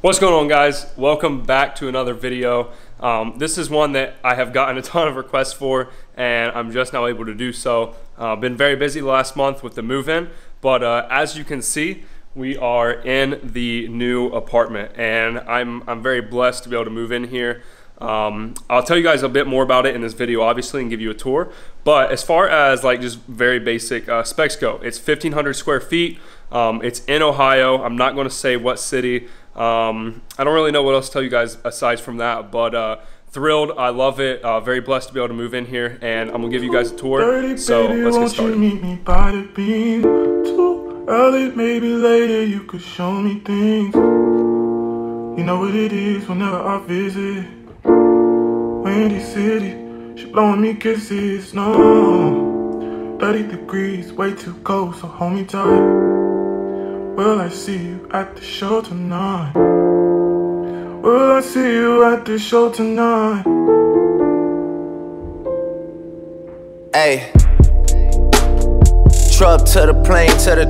What's going on, guys? Welcome back to another video. This is one that I have gotten a ton of requests for, and I'm just now able to do so. Been very busy last month with the move-in, but as you can see, we are in the new apartment, and I'm very blessed to be able to move in here. I'll tell you guys a bit more about it in this video, obviously, and give you a tour. But as far as like just very basic specs go, it's 1,500 square feet. It's in Ohio. I'm not going to say what city. I don't really know what else to tell you guys aside from that, but thrilled. I love it. Very blessed to be able to move in here, and I'm gonna give you guys a tour. So let's get started. Meet me by the beam. Too early, maybe later you could show me things. You know what it is whenever I visit Windy City. She blowing me kisses. No, 30 degrees, way too cold, so hold me tight. Will I see you at the show tonight? Will I see you at the show tonight? Hey. Truck to the plane, to the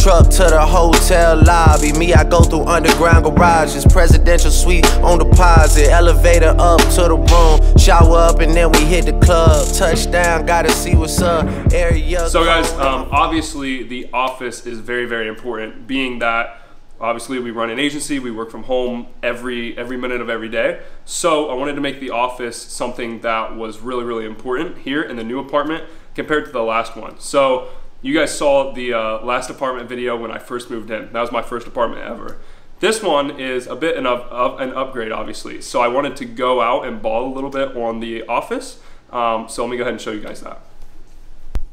truck to the hotel lobby. Me, I go through underground garages, presidential suite on deposit, elevator up to the room, shower up, and then we hit the club. Touchdown, gotta see what's up. Area. So guys, obviously the office is very, very important, being that obviously we run an agency, we work from home every minute of every day. So I wanted to make the office something that was really, really important here in the new apartment compared to the last one. So you guys saw the last apartment video when I first moved in. That was my first apartment ever. This one is a bit of an upgrade, obviously. So I wanted to go out and ball a little bit on the office. So let me go ahead and show you guys that.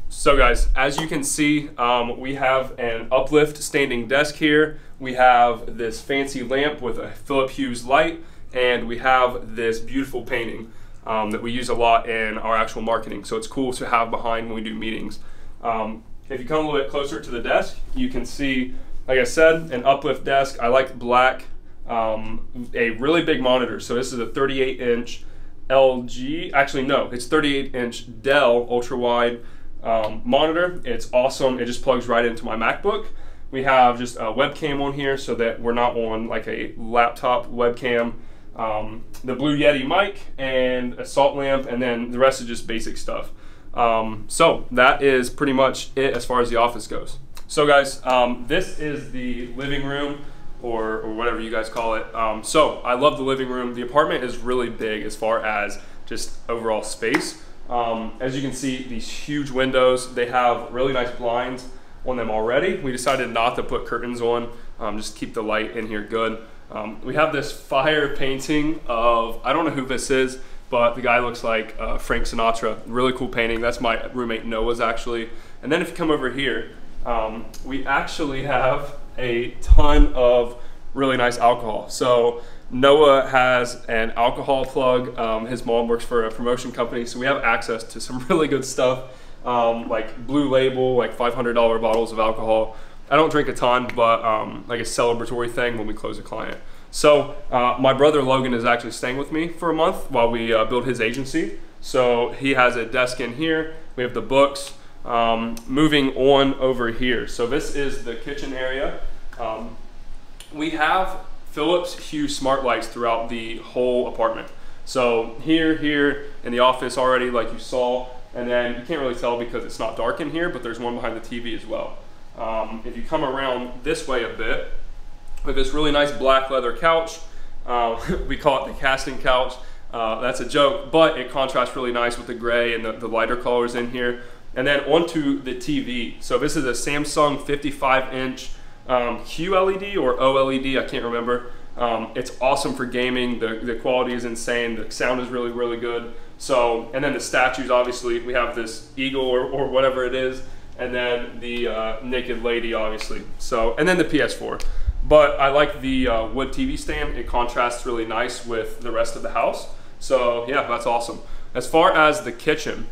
So guys, as you can see, we have an uplift standing desk here. We have this fancy lamp with a Philips Hue light, and we have this beautiful painting that we use a lot in our actual marketing. So it's cool to have behind when we do meetings. If you come a little bit closer to the desk, you can see, like I said, an uplift desk. I like black, a really big monitor. So this is a 38-inch LG, actually no, it's 38-inch Dell ultra-wide monitor. It's awesome. It just plugs right into my MacBook. We have just a webcam on here so that we're not on like a laptop webcam. The Blue Yeti mic and a salt lamp, and then the rest is just basic stuff. So that is pretty much it as far as the office goes. So guys, this is the living room or whatever you guys call it. So I love the living room. The apartment is really big as far as just overall space. As you can see, these huge windows, they have really nice blinds on them already. We decided not to put curtains on, just keep the light in here good. We have this fire painting of, I don't know who this is, but the guy looks like Frank Sinatra. Really cool painting. That's my roommate Noah's, actually. And then if you come over here, we actually have a ton of really nice alcohol. So Noah has an alcohol plug. His mom works for a promotion company, so we have access to some really good stuff, like Blue Label, like $500 bottles of alcohol. I don't drink a ton, but like a celebratory thing when we close a client. So my brother Logan is actually staying with me for a month while we build his agency. So he has a desk in here. We have the books. Moving on over here. So this is the kitchen area. We have Philips Hue smart lights throughout the whole apartment. So here, in the office already, like you saw. And then you can't really tell because it's not dark in here, but there's one behind the TV as well. If you come around this way a bit, with this really nice black leather couch. We call it the casting couch. That's a joke, but it contrasts really nice with the gray and the lighter colors in here. And then onto the TV. So this is a Samsung 55-inch QLED or OLED, I can't remember. It's awesome for gaming. The quality is insane. The sound is really, really good. So, and then the statues, obviously. We have this eagle or whatever it is. And then the naked lady, obviously. So, and then the PS4. But I like the wood TV stand. It contrasts really nice with the rest of the house. So yeah, that's awesome. As far as the kitchen,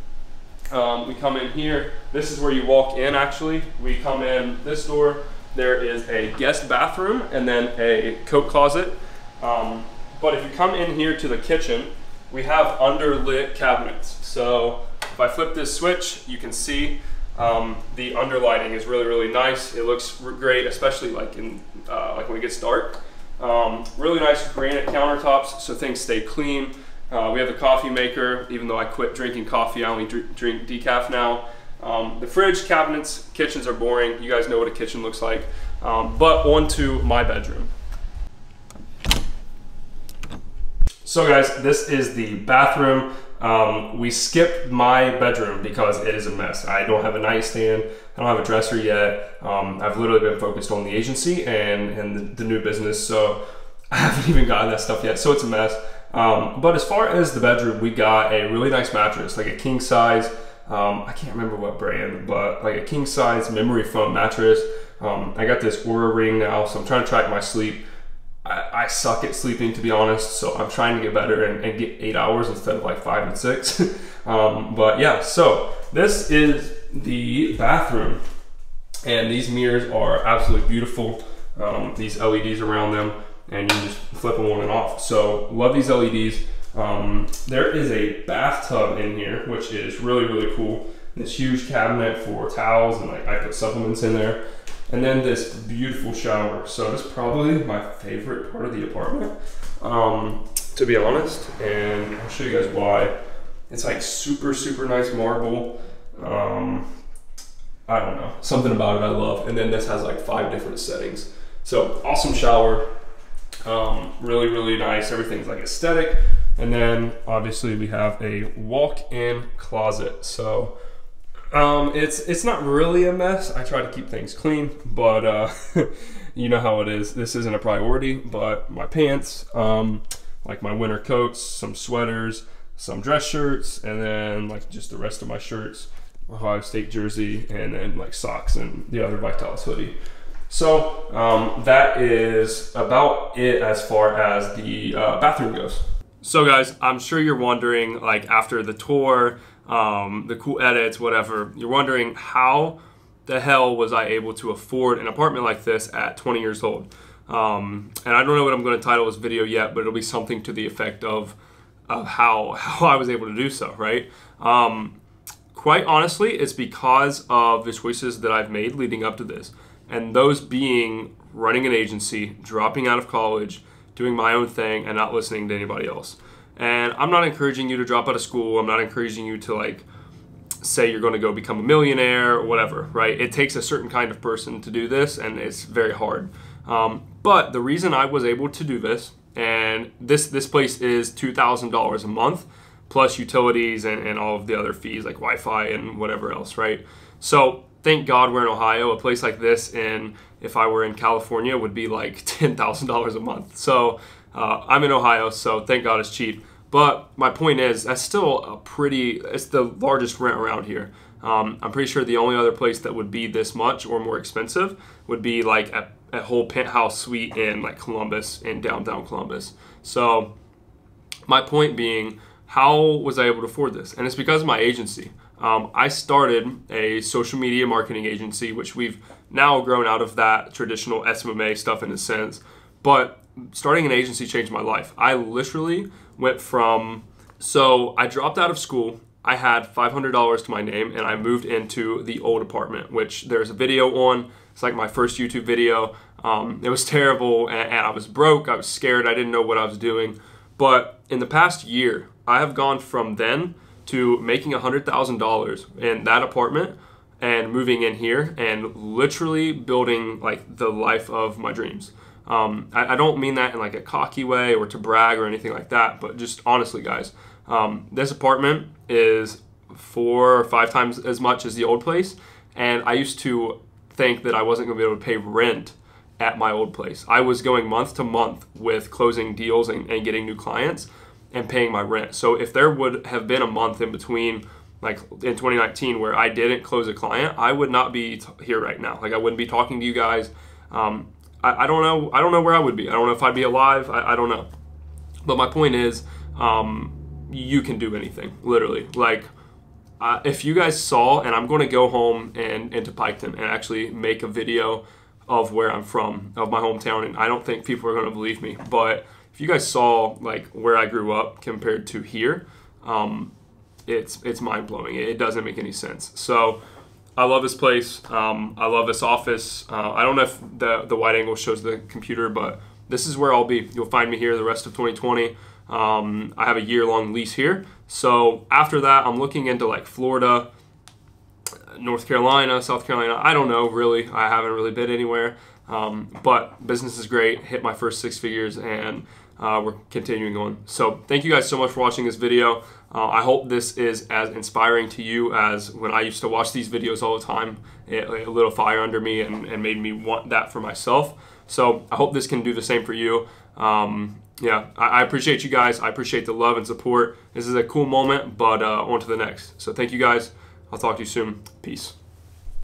we come in here. This is where you walk in, actually. We come in this door. There is a guest bathroom and then a coat closet. But if you come in here to the kitchen, we have underlit cabinets. So if I flip this switch, you can see the underlighting is really, really nice. It looks great, especially like when it gets dark. Really nice granite countertops, so things stay clean. We have the coffee maker, even though I quit drinking coffee, I only drink decaf now. The fridge, cabinets, kitchens are boring. You guys know what a kitchen looks like. But on to my bedroom. So guys, this is the bathroom. We skipped my bedroom because it is a mess. I don't have a nightstand. I don't have a dresser yet. I've literally been focused on the agency and the new business. So I haven't even gotten that stuff yet. So it's a mess. But as far as the bedroom, we got a really nice mattress, like a king size. I can't remember what brand, but like a king size memory foam mattress. I got this Oura ring now, so I'm trying to track my sleep. I suck at sleeping, to be honest, so I'm trying to get better and get 8 hours instead of like 5 and 6. But yeah, so this is the bathroom, and these mirrors are absolutely beautiful. These LEDs around them, and you just flip them on and off. So love these LEDs. There is a bathtub in here, which is really, really cool. This huge cabinet for towels, and like I put supplements in there. And then this beautiful shower. So it's probably my favorite part of the apartment, to be honest. And I'll show you guys why. It's like super, super nice marble. I don't know, something about it I love. And then this has like 5 different settings. So awesome shower. Really, really nice. Everything's like aesthetic. And then obviously we have a walk-in closet. So it's not really a mess. I try to keep things clean, but you know how it is. This isn't a priority, but my pants, like my winter coats, some sweaters, some dress shirts, and then like just the rest of my shirts, Ohio State jersey, and then like socks and the other Vitalis hoodie. So that is about it as far as the bathroom goes. So guys, I'm sure you're wondering, like after the tour, the cool edits, whatever, you're wondering how the hell was I able to afford an apartment like this at 20 years old? And I don't know what I'm going to title this video yet, but it'll be something to the effect of how I was able to do so, right? Quite honestly, it's because of the choices that I've made leading up to this. And those being running an agency, dropping out of college, doing my own thing, and not listening to anybody else. And I'm not encouraging you to drop out of school. I'm not encouraging you to like say you're going to go become a millionaire or whatever, right? It takes a certain kind of person to do this, and it's very hard. But the reason I was able to do this, and this place is $2,000 a month, plus utilities and all of the other fees like Wi-Fi and whatever else, right? So thank God we're in Ohio. A place like this, and if I were in California, would be like $10,000 a month. So I'm in Ohio, so thank God it's cheap. But my point is, that's still a pretty, it's the largest rent around here. I'm pretty sure the only other place that would be this much or more expensive would be like a whole penthouse suite in like Columbus, in downtown Columbus. So my point being, how was I able to afford this? And it's because of my agency. I started a social media marketing agency, which we've now grown out of that traditional SMMA stuff in a sense, but starting an agency changed my life. I literally went from, so I dropped out of school, I had $500 to my name, and I moved into the old apartment, which there's a video on. It's like my first YouTube video. It was terrible, and I was broke, I was scared, I didn't know what I was doing. But in the past year, I have gone from then to making $100,000 in that apartment and moving in here and literally building like the life of my dreams. I don't mean that in like a cocky way or to brag or anything like that, but just honestly, guys, this apartment is 4 or 5 times as much as the old place. And I used to think that I wasn't gonna be able to pay rent at my old place. I was going month to month with closing deals and getting new clients and paying my rent. So if there would have been a month in between, like in 2019, where I didn't close a client, I would not be here right now. Like I wouldn't be talking to you guys. I don't know. I don't know where I would be. I don't know if I'd be alive. I don't know. But my point is, you can do anything, literally. Like if you guys saw, and I'm going to go home and to Piketon and actually make a video of where I'm from, of my hometown. And I don't think people are going to believe me, but if you guys saw like where I grew up compared to here, it's mind-blowing. It doesn't make any sense. So I love this place. I love this office. I don't know if the wide angle shows the computer, but this is where I'll be. You'll find me here the rest of 2020. I have a year-long lease here. So after that, I'm looking into like Florida, North Carolina, South Carolina. I don't know, really. I haven't really been anywhere. But business is great. Hit my first 6 figures, and we're continuing on. So thank you guys so much for watching this video. I hope this is as inspiring to you as when I used to watch these videos all the time. It lit a fire under me and made me want that for myself. So I hope this can do the same for you. Yeah, I appreciate you guys. I appreciate the love and support. This is a cool moment, but on to the next. So thank you guys. I'll talk to you soon. Peace.